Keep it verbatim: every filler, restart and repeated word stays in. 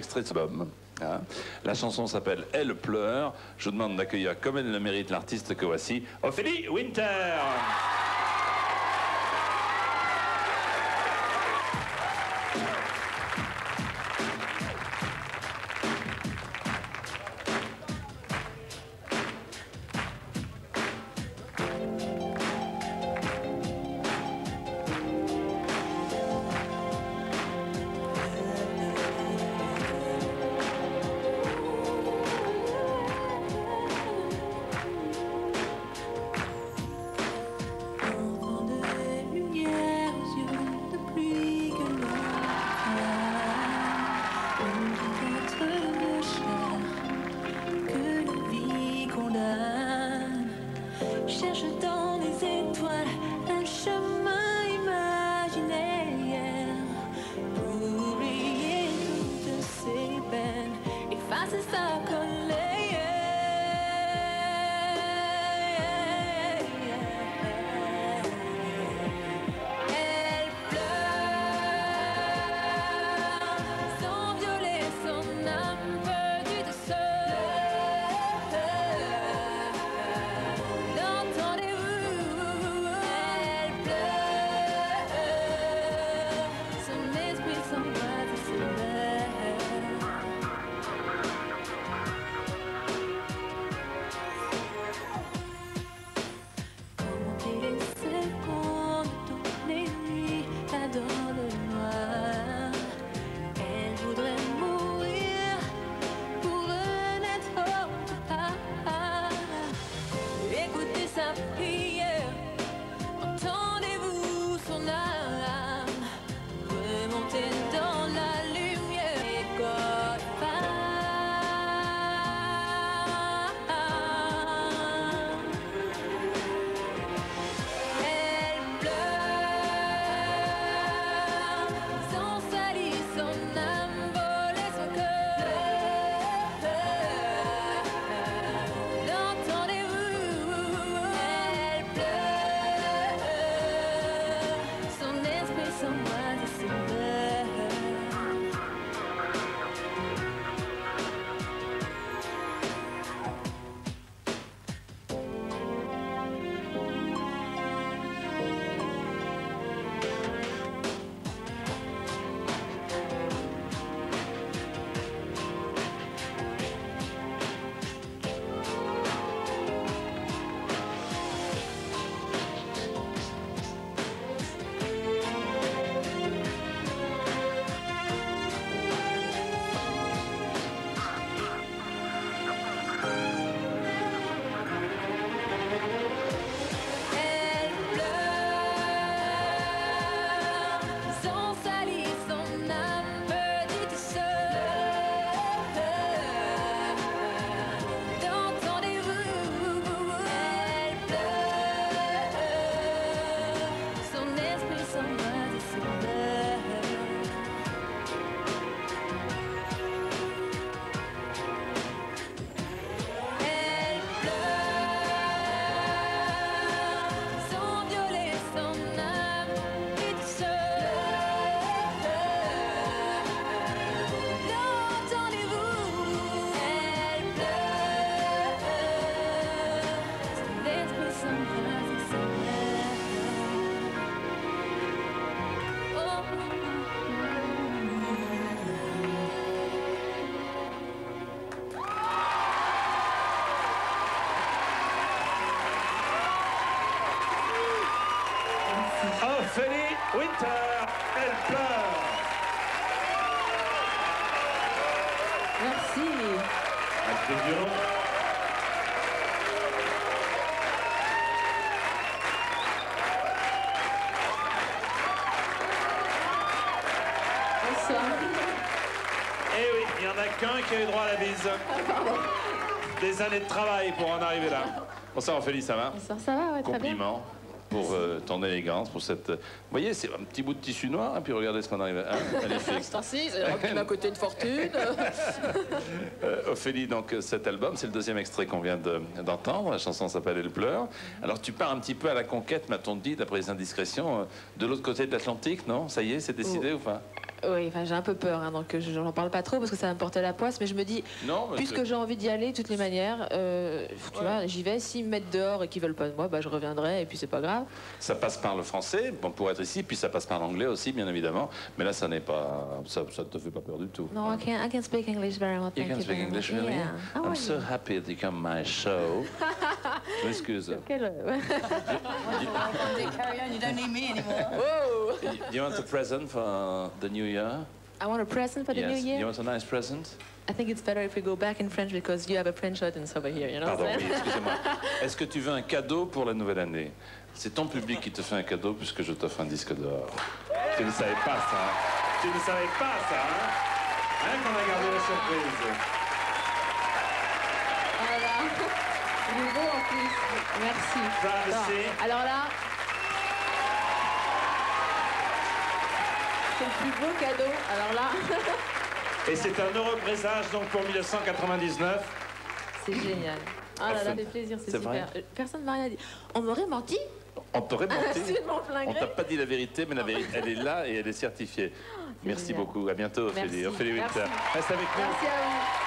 Extrait de cet album. Hein. La chanson s'appelle Elle pleure. Je vous demande d'accueillir comme elle le mérite l'artiste que voici, Ophélie Winter. Ophélie Winter, elle pleure. Merci. Applaudissements. Eh oui, il n'y en a qu'un qui a eu droit à la bise. Des années de travail pour en arriver là. Bonsoir Ophélie, ça va? Bonsoir, ça va, ouais, très bien. Compliment pour euh, ton élégance, pour cette... Vous voyez, c'est un petit bout de tissu noir, et puis regardez ce qu'on arrive à... Ah, c'est ainsi, j'ai repris ma côté une fortune. euh, Ophélie, donc, cet album, c'est le deuxième extrait qu'on vient d'entendre. De, la chanson s'appelle « Elle pleure ». Alors, tu pars un petit peu à la conquête, m'a-t-on dit, d'après les indiscrétions, euh, de l'autre côté de l'Atlantique, non? Ça y est, c'est décidé oh. ou pas? Oui, enfin, j'ai un peu peur, hein, donc je n'en parle pas trop parce que ça va me porter la poisse, mais je me dis, non, puisque j'ai envie d'y aller, de toutes les manières, euh, tu ouais. vois, j'y vais, s'ils me mettent dehors et qu'ils veulent pas de moi, bah, je reviendrai et puis c'est pas grave. Ça passe par le français, bon, pour être ici, puis ça passe par l'anglais aussi, bien évidemment, mais là, ça n'est pas, ça ne te fait pas peur du tout. Non, I can, I can speak English very well, thank you. You can speak English very well? Yeah. How I'm so happy to come to my show. Je m'excuse. Quelle... Carry on, you don't need me anymore. Whoa. Do you want a present for the new year? I want a present for the yes. new year. You want a nice present? I think it's better if we go back in French because you have a French audience over here, you know. Pardon, oui, excusez-moi. Est-ce que tu veux un cadeau pour la nouvelle année? C'est ton public qui te fait un cadeau puisque je t'offre un disque d'or. Tu ne savais pas ça. Tu ne savais pas ça, hein? Hein qu'on a gardé la surprise. Voilà. Nouveau en plus. Merci. Alors, alors là, c'est le plus beau cadeau. Alors là. Et c'est un heureux présage donc pour mille neuf cent quatre-vingt-dix-neuf. C'est génial. Ah là là, des plaisirs, c'est super. Vrai? Personne m'a rien dit. On m'aurait menti. On t'aurait menti. On t'a pas dit la vérité, mais la vérité, elle est là et elle est certifiée. Est Merci génial. beaucoup. À bientôt, Ophélie. Ophélie Winter. Reste avec nous. Merci à vous.